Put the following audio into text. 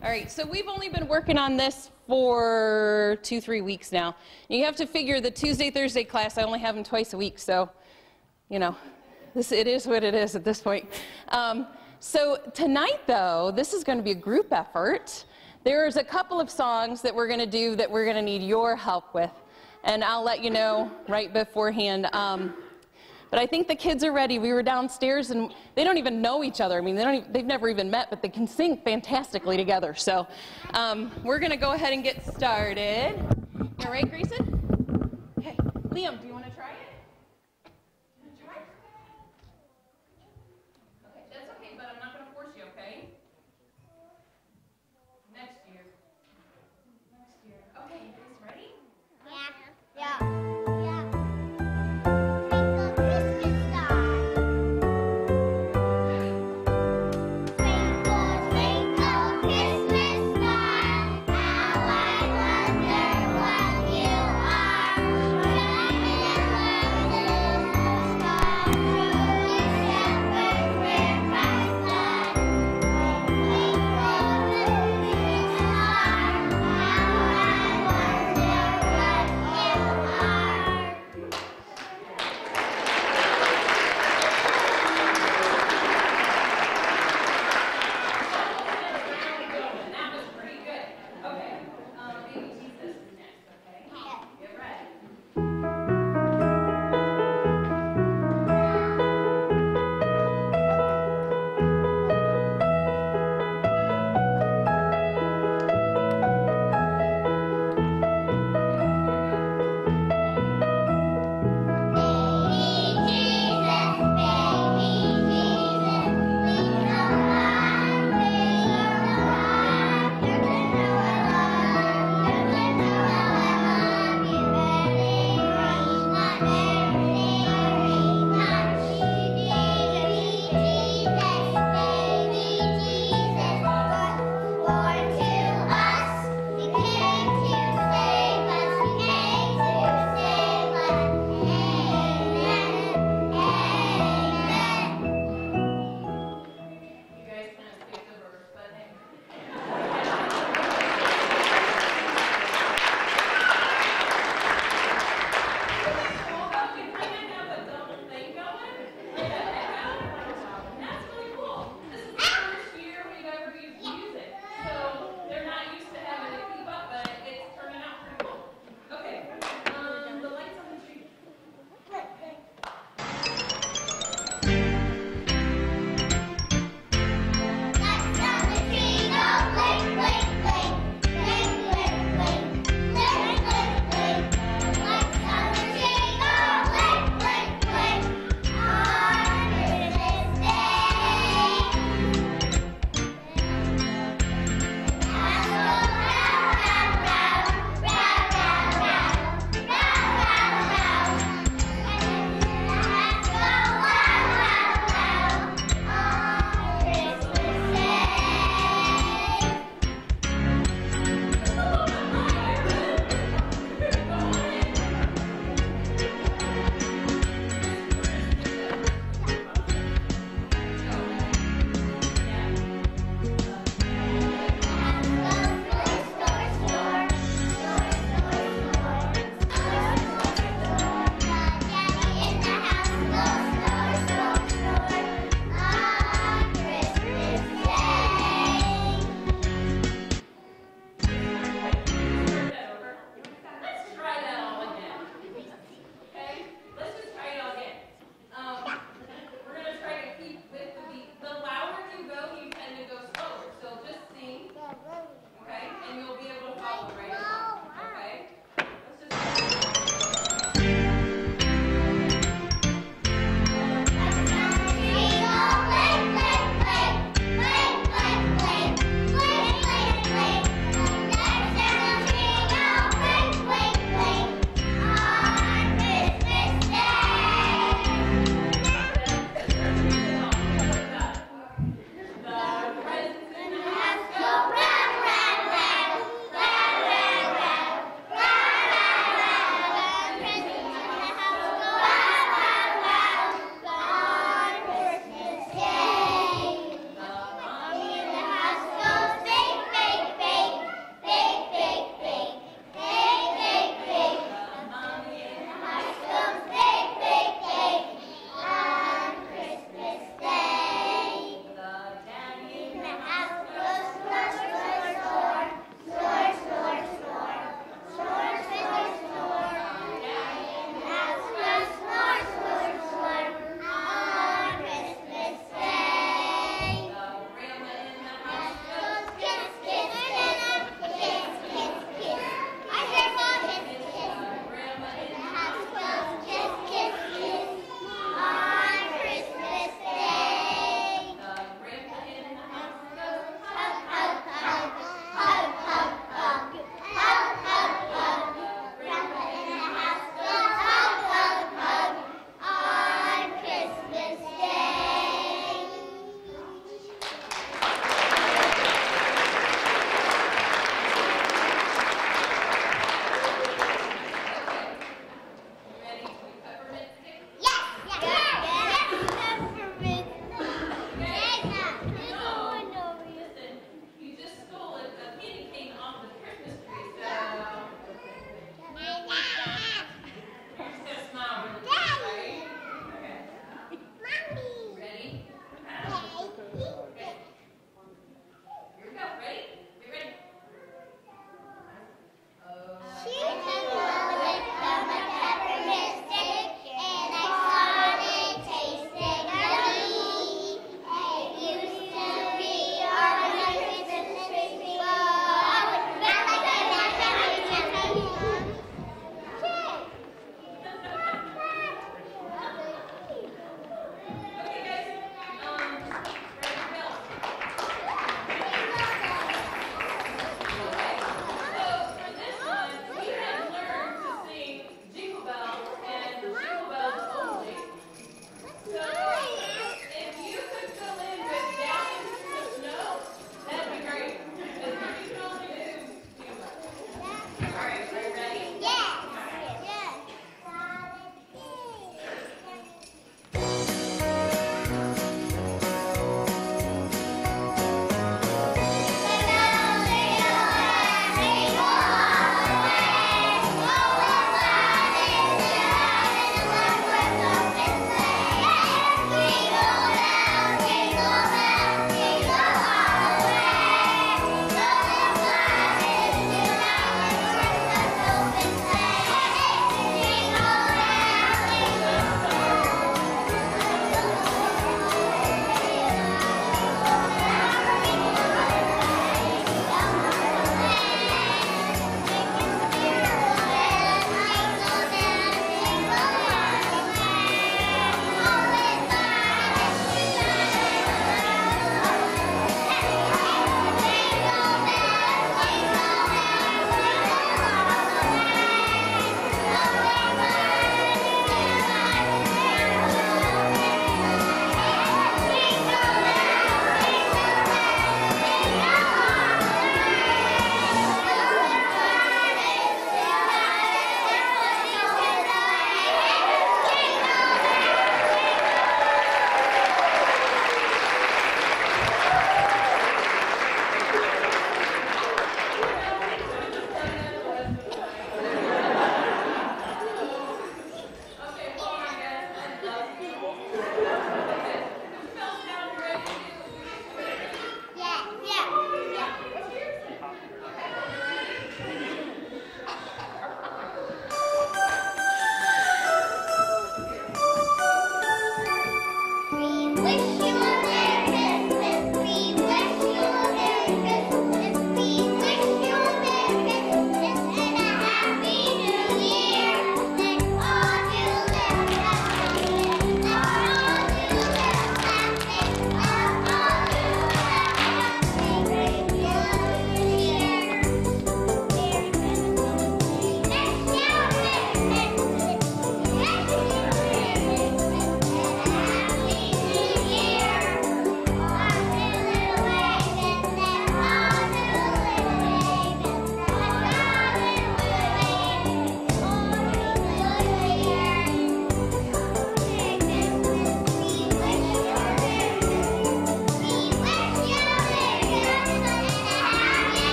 All right, so we've only been working on this for 2-3 weeks now. You have to figure the Tuesday, Thursday class, I only have them twice a week, so, you know, it is what it is at this point. So tonight, though, this is going to be a group effort. There's a couple of songs that we're going to do that we're going to need your help with, and I'll let you know right beforehand. But I think the kids are ready. We were downstairs, and they don't even know each other. I mean, they've never even met, but they can sing fantastically together. So we're going to go ahead and get started. All right, Grayson? Okay. Liam, do you want to try it? You want to try it? Okay, that's okay, but I'm not going to force you, okay? Next year. Next year. Okay, you guys ready? Yeah. Yeah.